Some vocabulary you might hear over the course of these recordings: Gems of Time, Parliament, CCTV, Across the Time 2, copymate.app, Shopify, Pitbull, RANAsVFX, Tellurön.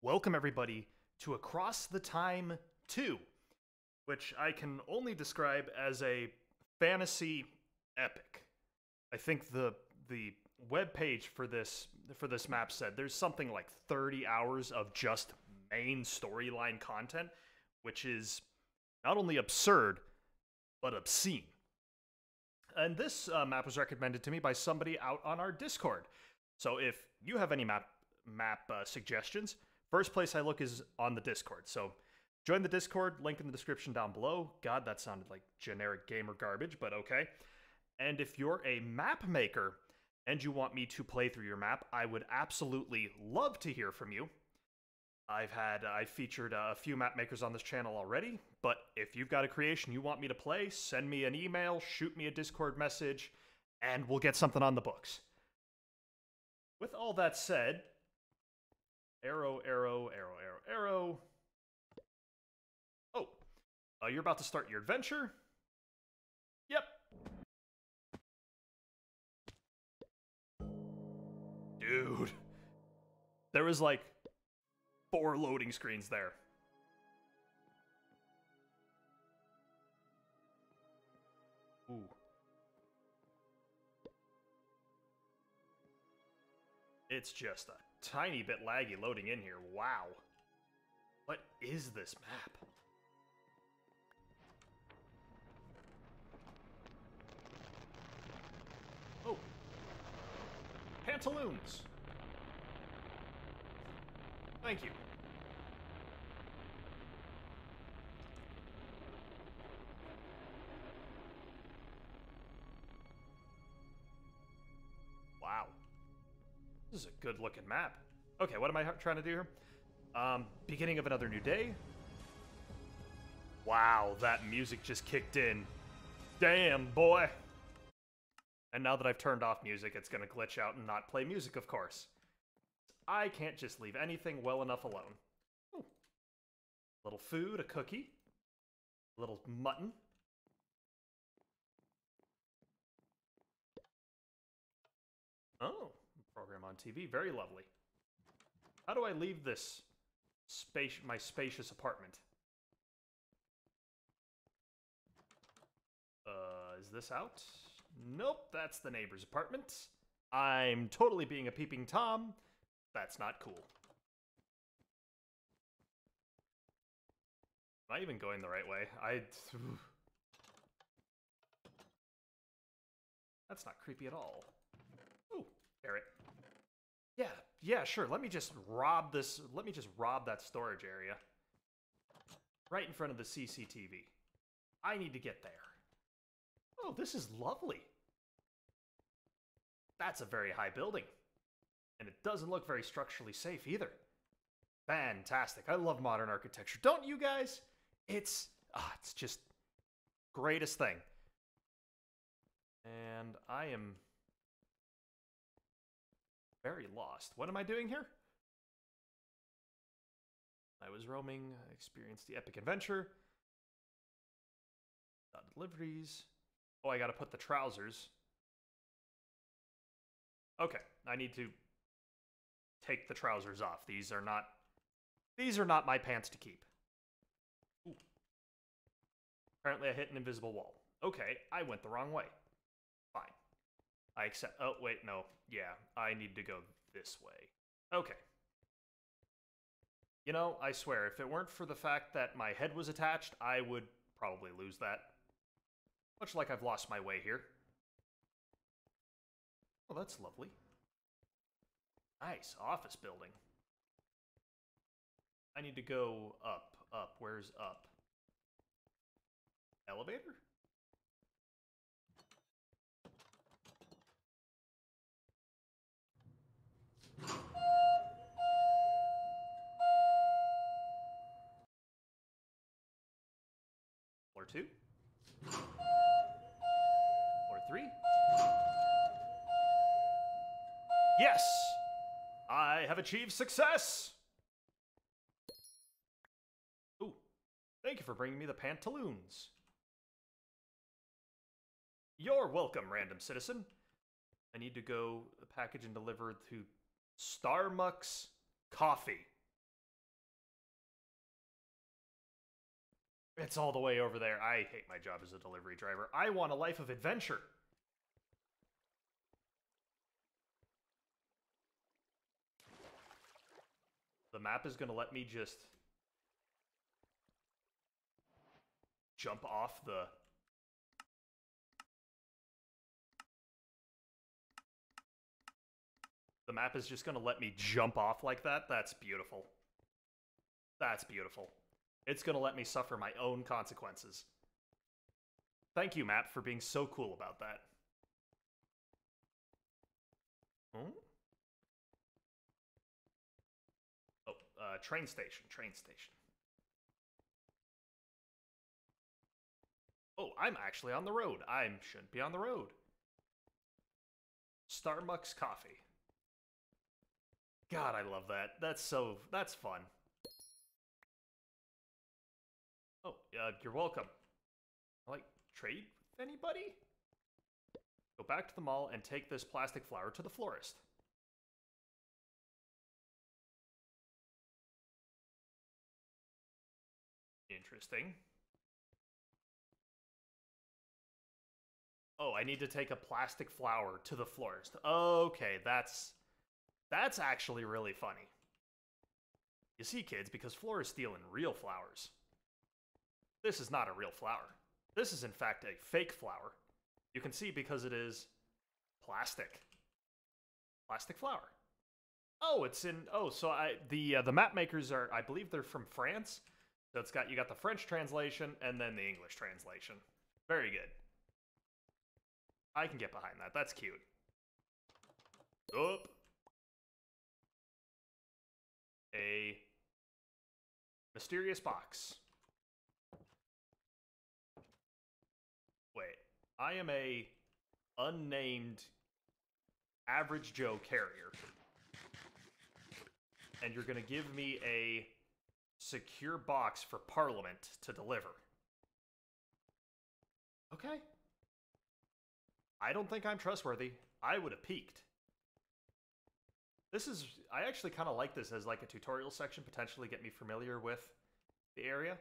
Welcome everybody to Across the Time 2, which I can only describe as a fantasy epic. I think the web page for this map said there's something like 30 hours of just main storyline content, which is not only absurd but obscene. And this map was recommended to me by somebody out on our Discord. So if you have any map suggestions, first place I look is on the Discord, so join the Discord, link in the description down below. God, that sounded like generic gamer garbage, but okay. And if you're a map maker and you want me to play through your map, I would absolutely love to hear from you. I've featured a few map makers on this channel already, but if you've got a creation you want me to play, send me an email, shoot me a Discord message, and we'll get something on the books. With all that said, arrow, arrow, arrow, arrow, arrow. Oh, you're about to start your adventure? Yep. Dude, there was like 4 loading screens there. Ooh. It's just a tiny bit laggy loading in here. Wow. What is this map? Oh. Pantaloons. Thank you. Wow. This is a good-looking map. Okay, what am I trying to do here? Beginning of another new day. Wow, that music just kicked in. Damn, boy. And now that I've turned off music, it's going to glitch out and not play music, of course. I can't just leave anything well enough alone. Ooh. Little food, a cookie, a little mutton. Oh. Program on TV. Very lovely. How do I leave this space, my spacious apartment? Is this out? Nope, that's the neighbor's apartment. I'm totally being a peeping Tom. That's not cool. Am I even going the right way? That's not creepy at all. Ooh, carrot. Yeah, sure. Let me just rob that storage area. Right in front of the CCTV. I need to get there. Oh, this is lovely. That's a very high building. And it doesn't look very structurally safe either. Fantastic. I love modern architecture. Don't you guys? It's just greatest thing. And I am very lost. What am I doing here? I was roaming. I experienced the epic adventure. Deliveries. Oh, I gotta put the trousers. Okay, I need to take the trousers off. These are not my pants to keep. Ooh. Apparently I hit an invisible wall. Okay, I went the wrong way. I accept. Oh, wait, no. Yeah, I need to go this way. Okay. You know, I swear, if it weren't for the fact that my head was attached, I would probably lose that. Much like I've lost my way here. Oh, that's lovely. Nice office building. I need to go up, up. Where's up? Elevator? Floor 2. Floor 3. Yes! I have achieved success! Ooh. Thank you for bringing me the pantaloons. You're welcome, random citizen. I need to go package and deliver to Starbucks Coffee. It's all the way over there. I hate my job as a delivery driver. I want a life of adventure. The map is going to let me just jump off the... The map is just going to let me jump off like that? That's beautiful. That's beautiful. It's going to let me suffer my own consequences. Thank you, map, for being so cool about that. Hmm? Oh, train station, train station. Oh, I'm actually on the road. I shouldn't be on the road. Starbucks coffee. God, I love that. That's fun. Oh, you're welcome. I like trade with anybody? Go back to the mall and take this plastic flower to the florist. Interesting. Oh, I need to take a plastic flower to the florist. Okay, that's actually really funny. You see, kids, because florists deal in real flowers. This is not a real flower. This is, in fact, a fake flower. You can see because it is plastic. Plastic flower. Oh, it's in... Oh, so the map makers are... I believe they're from France. So it's got... You got the French translation and then the English translation. Very good. I can get behind that. That's cute. Oop. A mysterious box. Wait, I am a unnamed average Joe carrier. And you're going to give me a secure box for Parliament to deliver. Okay. I don't think I'm trustworthy. I would have peeked. This is, I actually kind of like this as like a tutorial section, potentially get me familiar with the area.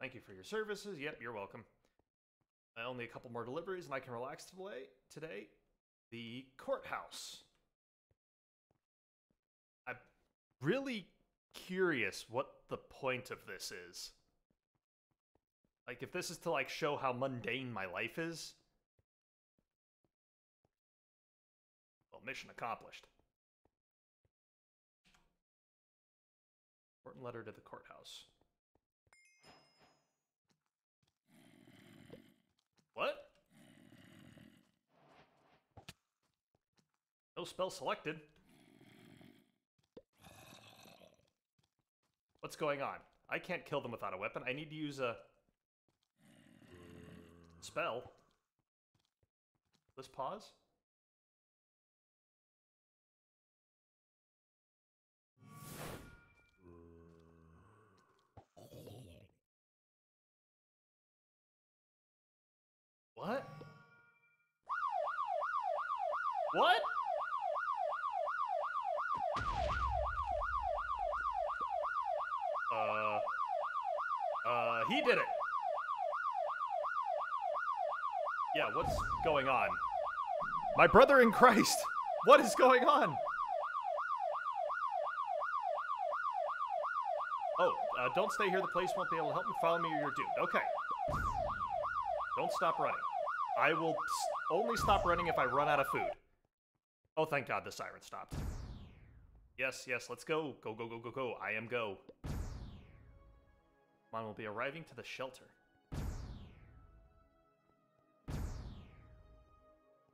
Thank you for your services. Yep, you're welcome. Only a couple more deliveries and I can relax today. The courthouse. I'm really curious what the point of this is. Like, if this is to, like, show how mundane my life is. Mission accomplished. Important letter to the courthouse. What? No spell selected. What's going on? I can't kill them without a weapon. I need to use a spell. Let's pause. What? What? He did it. Yeah, what's going on? My brother in Christ, what is going on? Oh, don't stay here. The police won't be able to help you. Follow me or you're doomed. Okay. Don't stop running. I will only stop running if I run out of food. Oh, thank God the siren stopped. Yes, yes, let's go. Go, go, go, go, go. I am go. Mine will be arriving to the shelter.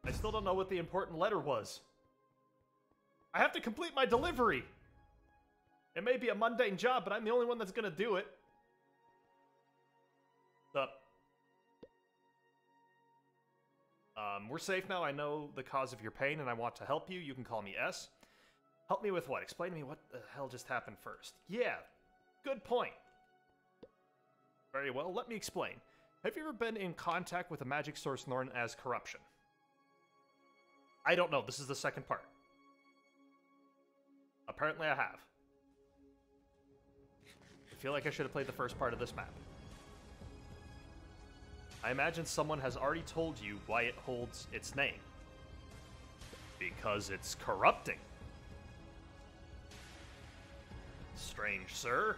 I still don't know what the important letter was. I have to complete my delivery. It may be a mundane job, but I'm the only one that's going to do it. What's up? We're safe now. I know the cause of your pain, and I want to help you. You can call me S. Help me with what? Explain to me what the hell just happened first. Yeah, good point. Very well, let me explain. Have you ever been in contact with a magic source known as corruption? I don't know. This is the second part. Apparently I have. I feel like I should have played the first part of this map. I imagine someone has already told you why it holds its name. Because it's corrupting. Strange, sir.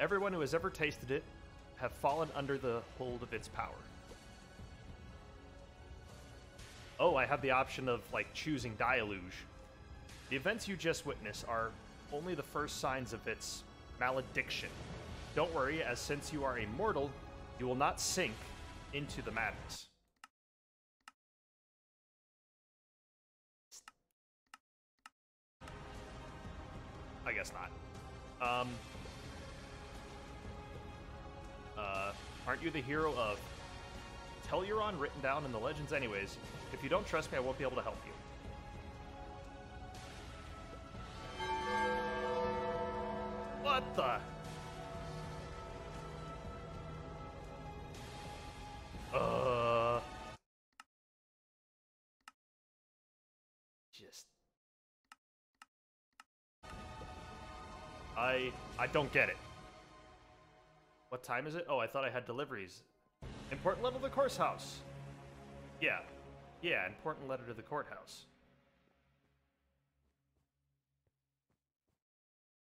Everyone who has ever tasted it have fallen under the hold of its power. Oh, I have the option of, like, choosing Diluge. The events you just witnessed are only the first signs of its malediction. Don't worry, as since you are immortal, you will not sink into the madness. I guess not. Aren't you the hero of Tellurön, written down in the legends anyways? If you don't trust me, I won't be able to help you. What the? Just... I don't get it. What time is it? Oh, I thought I had deliveries. Important letter to the courthouse. Yeah. Yeah, important letter to the courthouse.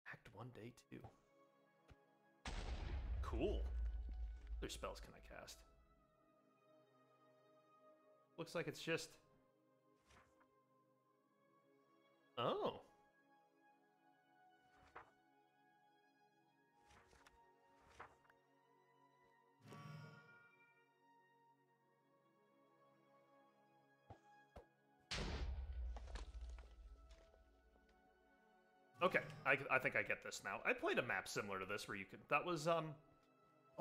Act 1, Day 2. Cool. What other spells can I cast? Looks like it's just... Oh. Okay, I think I get this now. I played a map similar to this where you could... That was, Oh,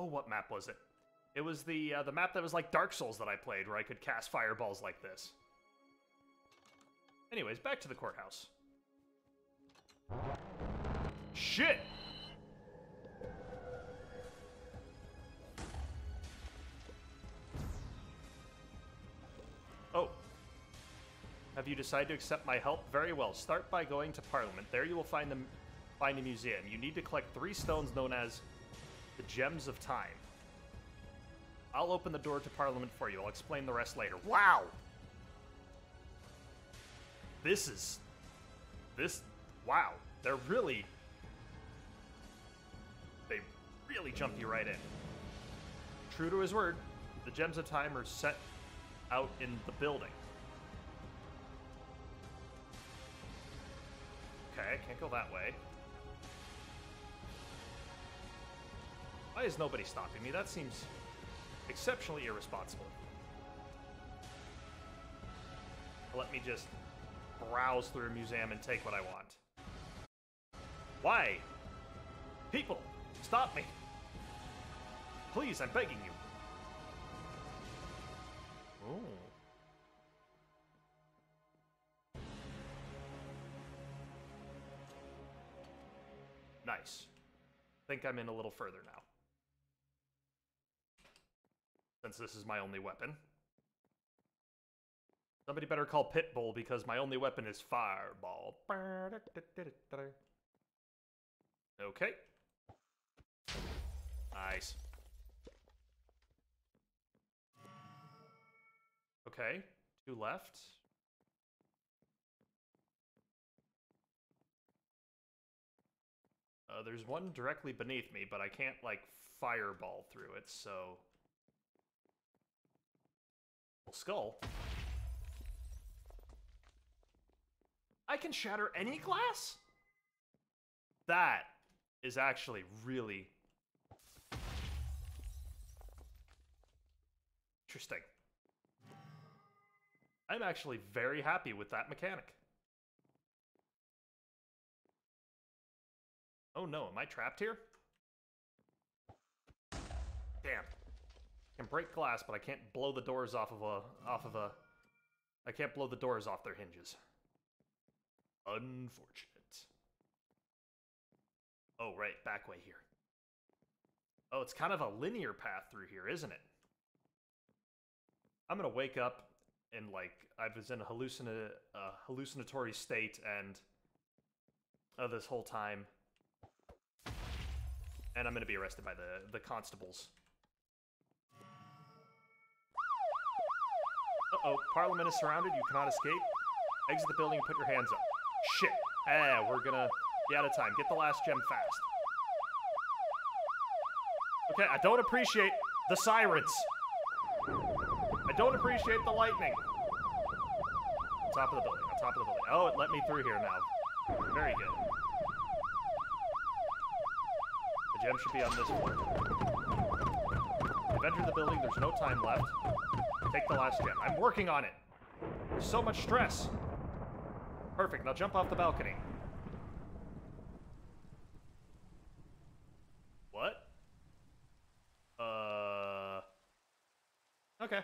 what map was it? It was the map that was like Dark Souls that I played, where I could cast fireballs like this. Anyways, back to the courthouse. Shit! Oh. Have you decided to accept my help? Very well. Start by going to Parliament. There you will find a museum. You need to collect 3 stones known as the Gems of Time. I'll open the door to Parliament for you. I'll explain the rest later. Wow! This is... This... Wow. They're really... They really jump you right in. True to his word, the Gems of Time are set out in the building. Okay, I can't go that way. Why is nobody stopping me? That seems... exceptionally irresponsible. Let me just browse through a museum and take what I want. Why? People, stop me. Please, I'm begging you. Oh. Nice. I think I'm in a little further now. Since this is my only weapon. Somebody better call Pitbull, because my only weapon is fireball. Okay. Nice. Okay. 2 left. There's one directly beneath me, but I can't, like, fireball through it, so... Skull. I can shatter any glass? That is actually really interesting. I'm actually very happy with that mechanic. Oh no, am I trapped here? Damn. I can break glass, but I can't blow the doors I can't blow the doors off their hinges. Unfortunate. Oh, right, back way here. Oh, it's kind of a linear path through here, isn't it? I'm gonna wake up and, like, I was in a hallucinatory state, and of this whole time. And I'm going to be arrested by the constables. Uh-oh, Parliament is surrounded. You cannot escape. Exit the building and put your hands up. Shit. Ah, we're going to be out of time. Get the last gem fast. Okay, I don't appreciate the sirens. I don't appreciate the lightning. On top of the building, on top of the building. Oh, it let me through here now. Very good. The gem should be on this one. I've entered the building. There's no time left. Take the last gem. I'm working on it. There's so much stress. Perfect. Now jump off the balcony. What? Okay.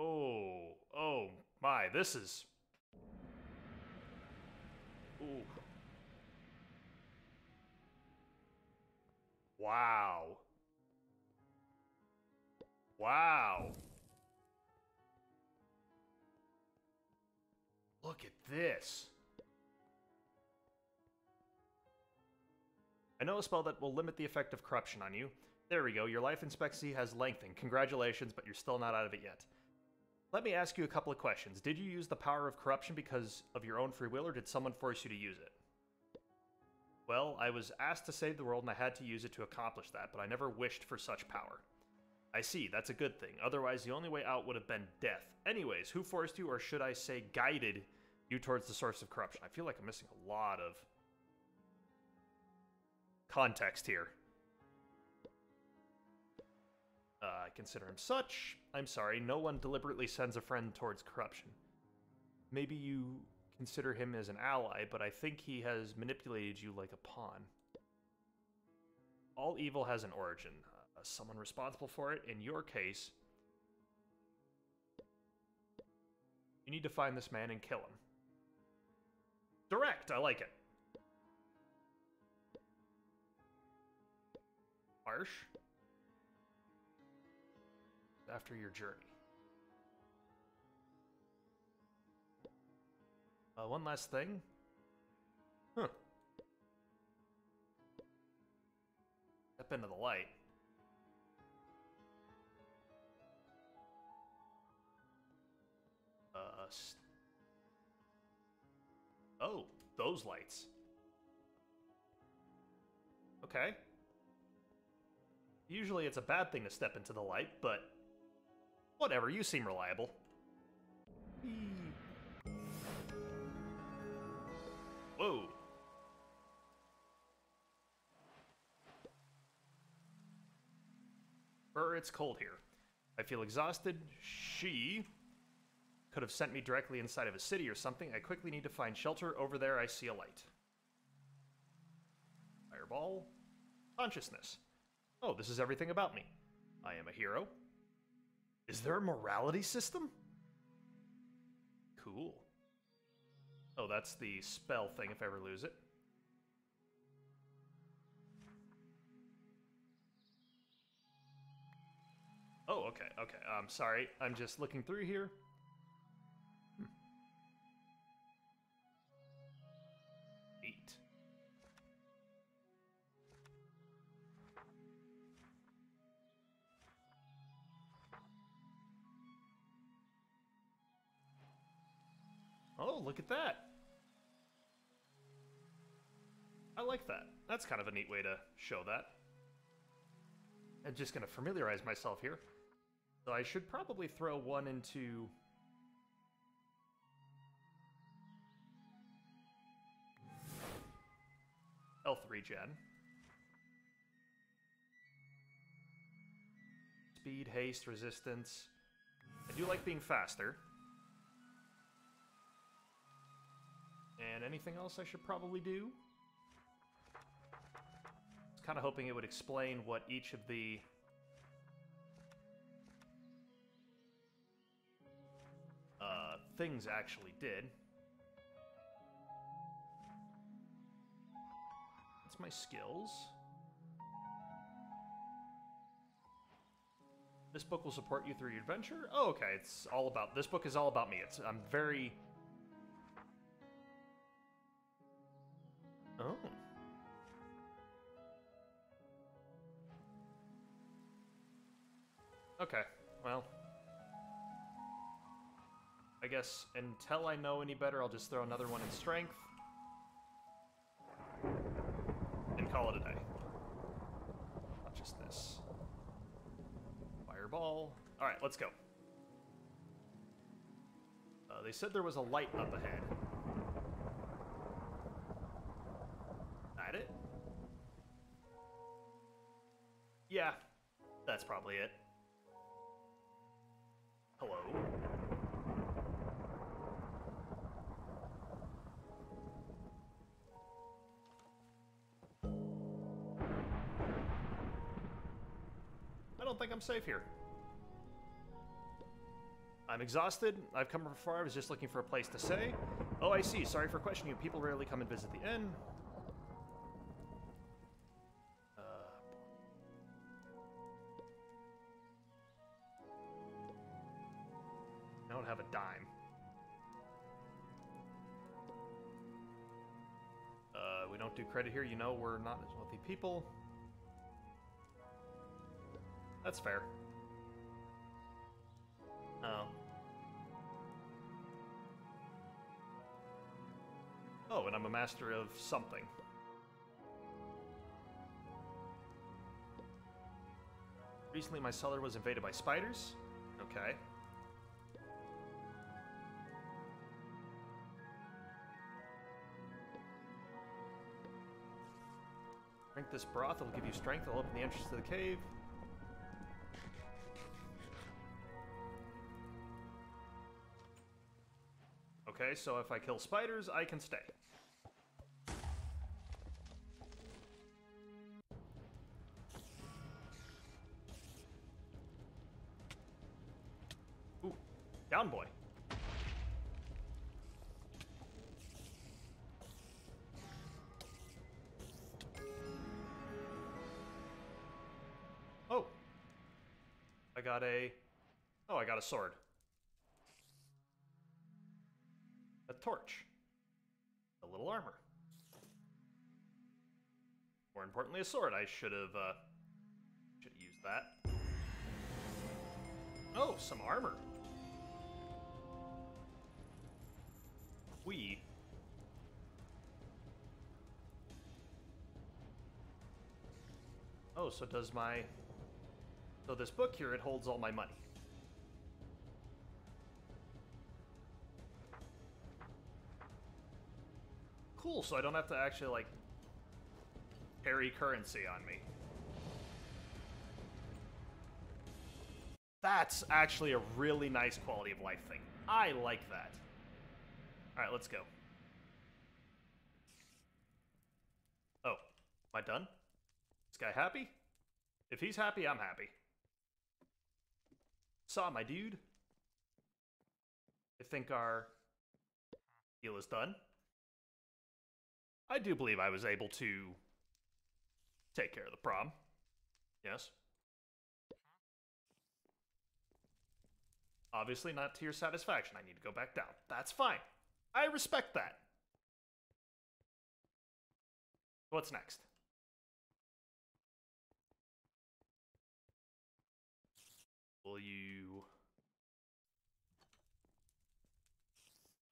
Oh. Oh, my. This is... Ooh. Wow. Wow. Look at this. I know a spell that will limit the effect of corruption on you. There we go. Your life expectancy has lengthened. Congratulations, but you're still not out of it yet. Let me ask you a couple of questions. Did you use the power of corruption because of your own free will, or did someone force you to use it? Well, I was asked to save the world, and I had to use it to accomplish that, but I never wished for such power. I see. That's a good thing. Otherwise, the only way out would have been death. Anyways, who forced you, or should I say guided you towards the source of corruption? I feel like I'm missing a lot of context here. I consider him such. I'm sorry. No one deliberately sends a friend towards corruption. Maybe you consider him as an ally, but I think he has manipulated you like a pawn. All evil has an origin. Someone responsible for it. In your case, you need to find this man and kill him. Direct! I like it. Harsh. After your journey. One last thing. Huh. Step into the light. Oh, those lights. Okay. Usually it's a bad thing to step into the light, but whatever, you seem reliable. Whoa. It's cold here. I feel exhausted. She could have sent me directly inside of a city or something. I quickly need to find shelter. Over there, I see a light. Fireball. Consciousness. Oh, this is everything about me. I am a hero. Is there a morality system? Cool. Oh, that's the spell thing if I ever lose it. Oh, okay, okay. I'm sorry. I'm just looking through here. Hmm. Neat. Oh, look at that. I like that. That's kind of a neat way to show that. I'm just going to familiarize myself here. So I should probably throw one into... health regen. Speed, haste, resistance. I do like being faster. And anything else I should probably do? I was kind of hoping it would explain what each of the... things actually did. That's my skills. This book will support you through your adventure. Oh, okay. It's all about... This book is all about me. I'm very... Oh. Okay, well. I guess until I know any better, I'll just throw another one in strength. And call it a day. Not just this. Fireball. Alright, let's go. They said there was a light up ahead. That it? Yeah, that's probably it. Hello? I don't think I'm safe here. I'm exhausted. I've come from far. I was just looking for a place to stay. Oh, I see. Sorry for questioning you. People rarely come and visit the inn. I don't have a dime. We don't do credit here. You know, we're not as wealthy people. That's fair. Oh. Oh, and I'm a master of something. Recently, my cellar was invaded by spiders. Okay. Drink this broth, it'll give you strength. It'll open the entrance to the cave. Okay, so if I kill spiders, I can stay. Ooh, down boy. Oh, I got a sword. A torch. A little armor. More importantly, a sword. I should have used that. Oh, some armor. We. Oh, so does my... So this book here, it holds all my money. Cool, so I don't have to actually, like, carry currency on me. That's actually a really nice quality of life thing. I like that. Alright, let's go. Oh, am I done? This guy happy? If he's happy, I'm happy. Saw my dude. I think our deal is done. I do believe I was able to take care of the problem. Yes. Obviously not to your satisfaction. I need to go back down. That's fine. I respect that. What's next? Will you...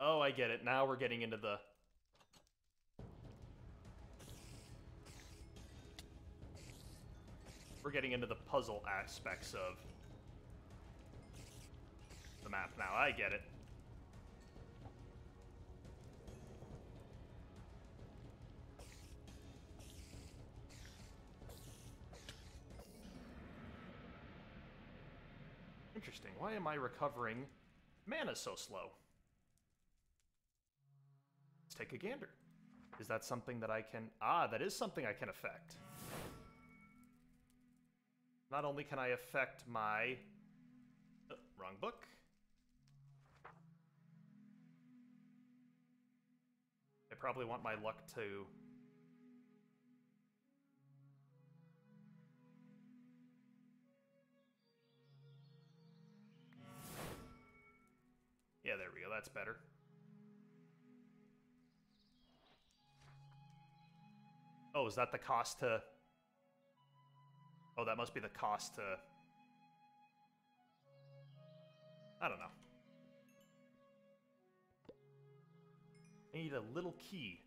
Oh, I get it. Now we're getting into the... We're getting into the puzzle aspects of the map now. I get it. Interesting. Why am I recovering mana so slow? Let's take a gander. Is that something that I can... Ah, that is something I can affect. Not only can I affect my... Oh, wrong book. I probably want my luck to... Yeah, there we go. That's better. Oh, is that the cost to... Oh, that must be the cost to... I don't know. I need a little key.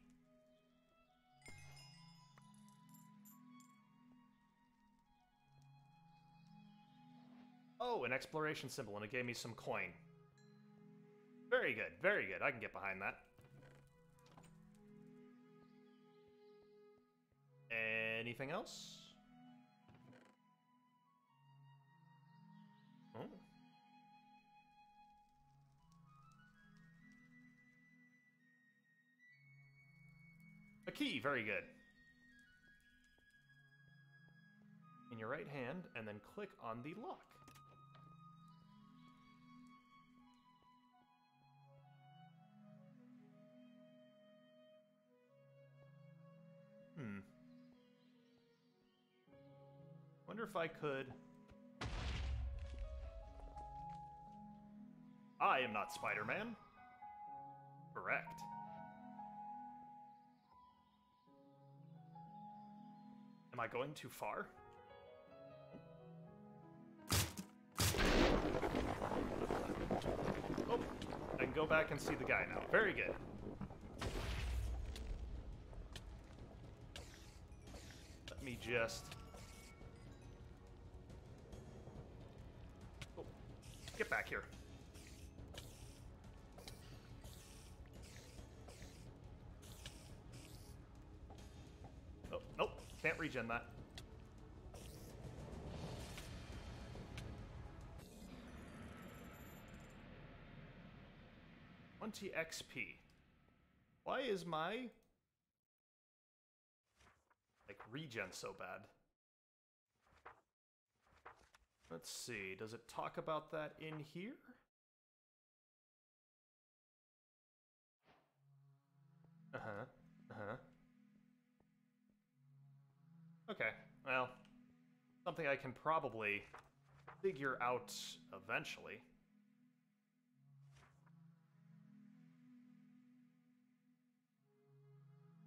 Oh, an exploration symbol, and it gave me some coin. Very good, very good. I can get behind that. Anything else? Oh. A key, very good. In your right hand, and then click on the lock. Wonder if I could... I am not Spider-Man. Correct. Am I going too far? Oh, I can go back and see the guy now. Very good. Let me just... Oh, get back here. Oh, nope, can't regen that. XP. Why is my regen so bad? Let's see, does it talk about that in here? Okay, well, something I can probably figure out eventually.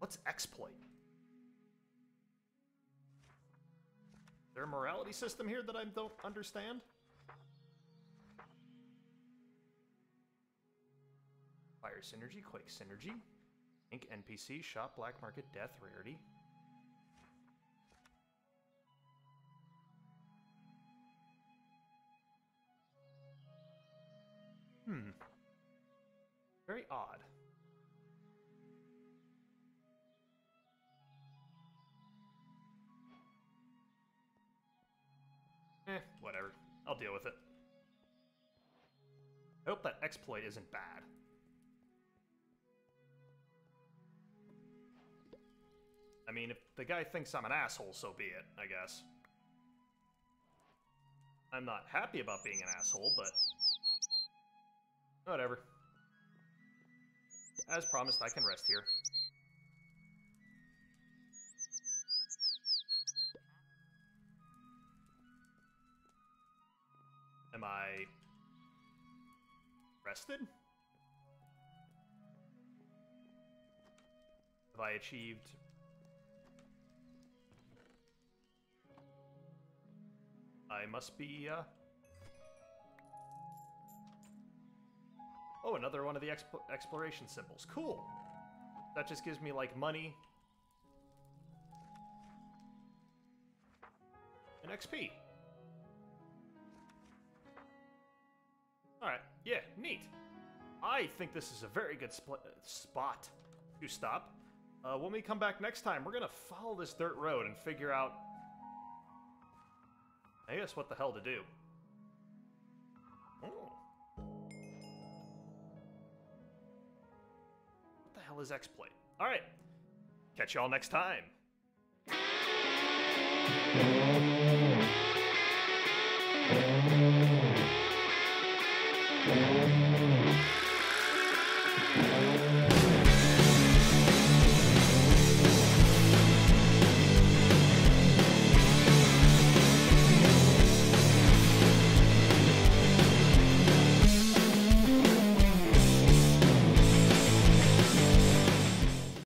What's exploit? Is there a morality system here that I don't understand? Fire synergy, quake synergy, ink NPC, shop, black market, death, rarity. Very odd. Whatever. I'll deal with it. I hope that exploit isn't bad. I mean, if the guy thinks I'm an asshole, so be it, I guess. I'm not happy about being an asshole, but... whatever. As promised, I can rest here. Am I rested? Have I achieved? I must be, Oh, another one of the exploration symbols. Cool! That just gives me, like, money. And XP. Alright, yeah, neat. I think this is a very good spot to stop. When we come back next time, we're gonna follow this dirt road and figure out... I guess what the hell to do. Oh. What the hell is exploit? Alright, catch y'all next time.